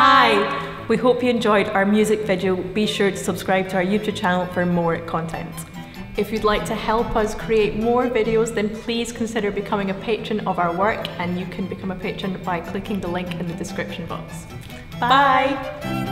Hi! We hope you enjoyed our music video. Be sure to subscribe to our YouTube channel for more content. If you'd like to help us create more videos, then please consider becoming a patron of our work, and you can become a patron by clicking the link in the description box. Bye! Bye.